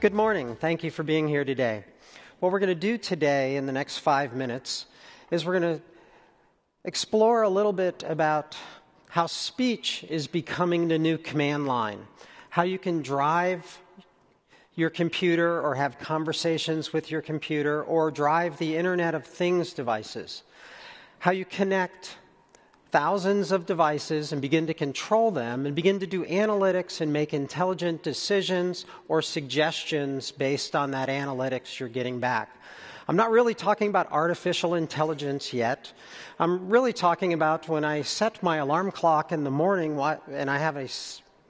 Good morning. Thank you for being here today. What we're going to do today in the next 5 minutes is we're going to explore a little bit about how speech is becoming the new command line, how you can drive your computer or have conversations with your computer or drive the Internet of Things devices, how you connect thousands of devices and begin to control them and begin to do analytics and make intelligent decisions or suggestions based on that analytics you're getting back. I'm not really talking about artificial intelligence yet. I'm really talking about when I set my alarm clock in the morning and I have a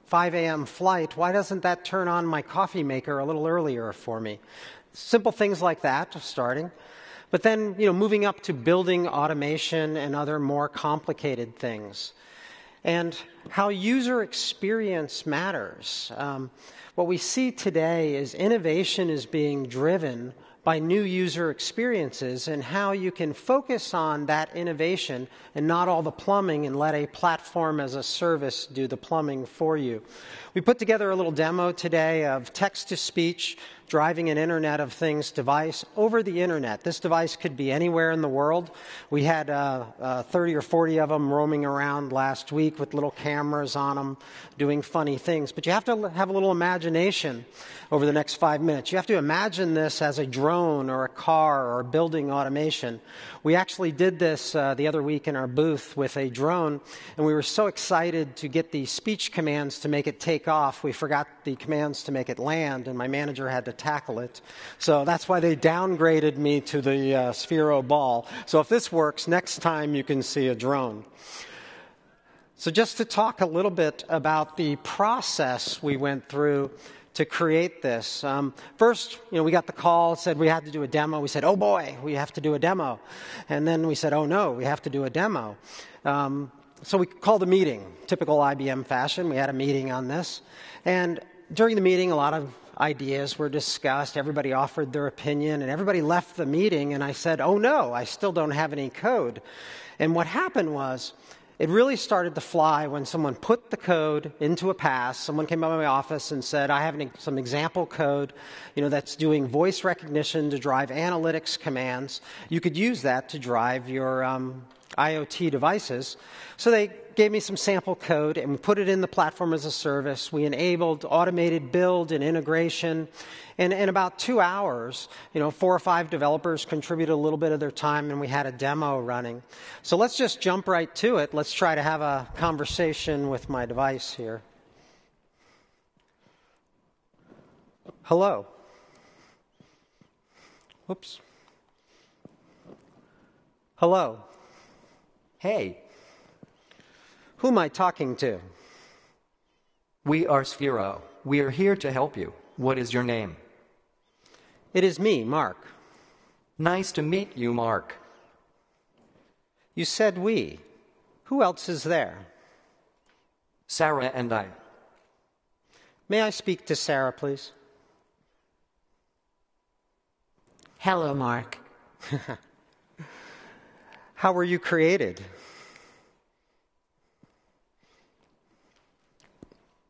5 a.m. flight, why doesn't that turn on my coffee maker a little earlier for me? Simple things like that starting. But then, moving up to building automation and other more complicated things. And how user experience matters. What we see today is innovation is being driven by new user experiences and how you can focus on that innovation and not all the plumbing and let a platform as a service do the plumbing for you. We put together a little demo today of text-to-speech driving an Internet of Things device over the Internet. This device could be anywhere in the world. We had 30 or 40 of them roaming around last week with little cameras on them doing funny things. But you have to have a little imagination over the next 5 minutes. You have to imagine this as a drone or a car or building automation. We actually did this the other week in our booth with a drone, and we were so excited to get the speech commands to make it take off. We forgot the commands to make it land, and my manager had to tackle it. So that's why they downgraded me to the Sphero ball. So if this works, next time you can see a drone. So just to talk a little bit about the process we went through to create this. First, we got the call, said we had to do a demo. We said, oh boy, we have to do a demo. And then we said, oh no, we have to do a demo. So we called a meeting, typical IBM fashion. We had a meeting on this. And during the meeting, a lot of ideas were discussed, everybody offered their opinion, and everybody left the meeting, and I said, oh no, I still don't have any code. And what happened was, it really started to fly when someone put the code into a pass. Someone came by my office and said, I have some example code that's doing voice recognition to drive analytics commands. You could use that to drive your IoT devices. So they gave me some sample code, and we put it in the platform as a service. We enabled automated build and integration. And in about 2 hours, 4 or 5 developers contributed a little bit of their time, and we had a demo running. So let's just jump right to it. Let's try to have a conversation with my device here. Hello. Whoops. Hello. Hey. Who am I talking to? We are Sphero. We are here to help you. What is your name? It is me, Mark. Nice to meet you, Mark. You said we. Who else is there? Sarah and I. May I speak to Sarah, please? Hello, Mark. How were you created?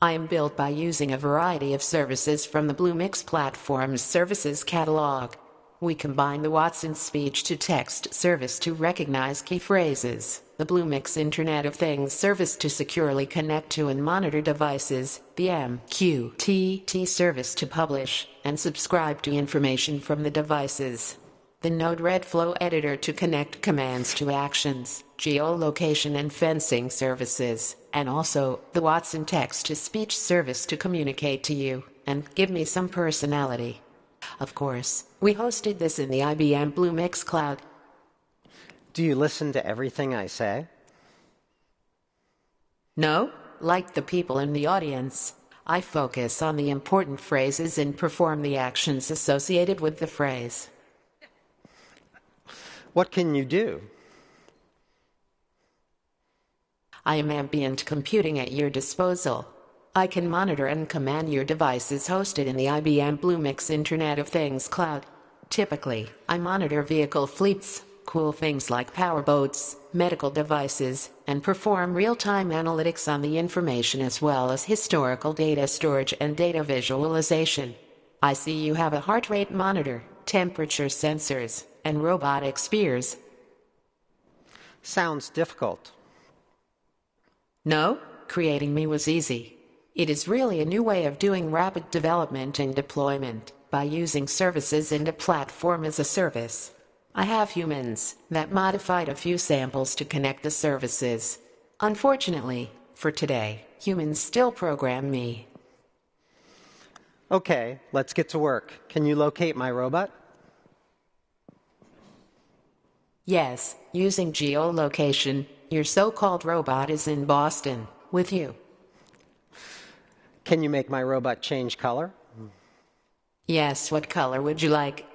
I am built by using a variety of services from the Bluemix platform's services catalog. We combine the Watson speech-to-text service to recognize key phrases, the Bluemix Internet of Things service to securely connect to and monitor devices, the MQTT service to publish and subscribe to information from the devices, the Node-RED flow editor to connect commands to actions, geolocation and fencing services, and also the Watson text-to-speech service to communicate to you and give me some personality. Of course, we hosted this in the IBM Bluemix cloud. Do you listen to everything I say? No, like the people in the audience, I focus on the important phrases and perform the actions associated with the phrase. What can you do? I am ambient computing at your disposal. I can monitor and command your devices hosted in the IBM Bluemix Internet of Things cloud. Typically, I monitor vehicle fleets, cool things like powerboats, medical devices, and perform real-time analytics on the information as well as historical data storage and data visualization. I see you have a heart rate monitor, temperature sensors, and robotic spears. Sounds difficult. No, creating me was easy. It is really a new way of doing rapid development and deployment by using services and a platform as a service. I have humans that modified a few samples to connect the services. Unfortunately, for today, humans still program me. Okay, let's get to work. Can you locate my robot? Yes, using geolocation, your so-called robot is in Boston, with you. Can you make my robot change color? Yes, what color would you like?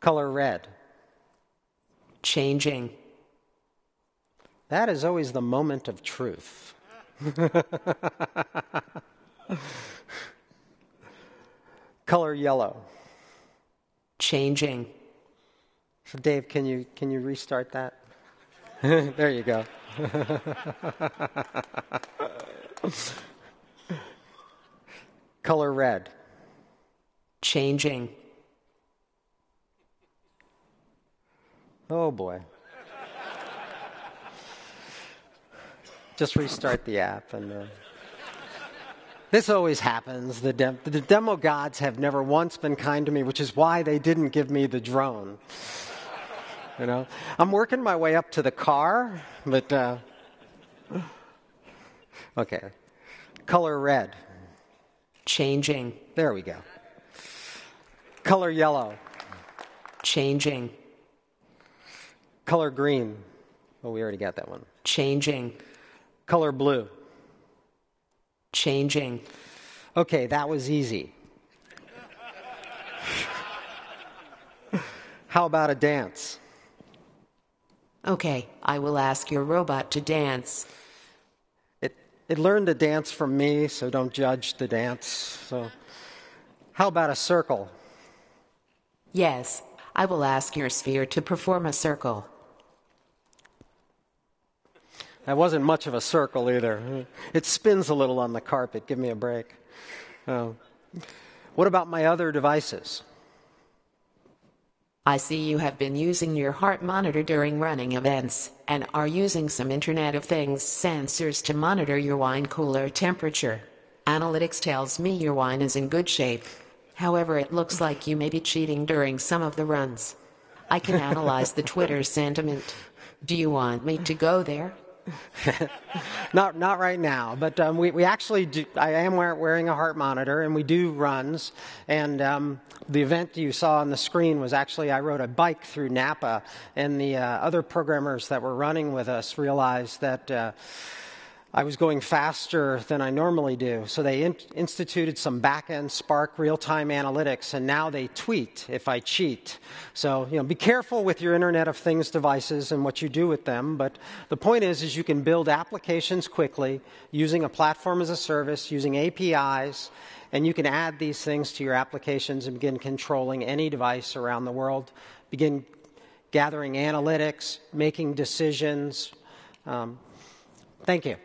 Color red. Changing. That is always the moment of truth. Color yellow. Changing. So Dave, can you restart that? There you go. Color red. Changing. Oh boy. Just restart the app and. This always happens. The demo gods have never once been kind to me, which is why they didn't give me the drone. You know, I'm working my way up to the car, but okay. Color red. Changing. There we go. Color yellow. Changing. Color green. Oh, we already got that one. Changing. Color blue. Changing. Okay, that was easy. How about a dance? Okay, I will ask your robot to dance. It learned to dance from me, so don't judge the dance. So, how about a circle? Yes, I will ask your sphere to perform a circle. That wasn't much of a circle either. It spins a little on the carpet. Give me a break. What about my other devices? I see you have been using your heart monitor during running events and are using some Internet of Things sensors to monitor your wine cooler temperature. Analytics tells me your wine is in good shape. However, it looks like you may be cheating during some of the runs. I can analyze the Twitter sentiment. Do you want me to go there? Not right now, but we actually do. I am wearing a heart monitor, and we do runs. And the event you saw on the screen was actually I rode a bike through Napa, and the other programmers that were running with us realized that I was going faster than I normally do. So they instituted some back-end Spark real-time analytics, and now they tweet if I cheat. So, you know, be careful with your Internet of Things devices and what you do with them. But the point is you can build applications quickly using a platform as a service, using APIs, and you can add these things to your applications and begin controlling any device around the world, begin gathering analytics, making decisions. Thank you.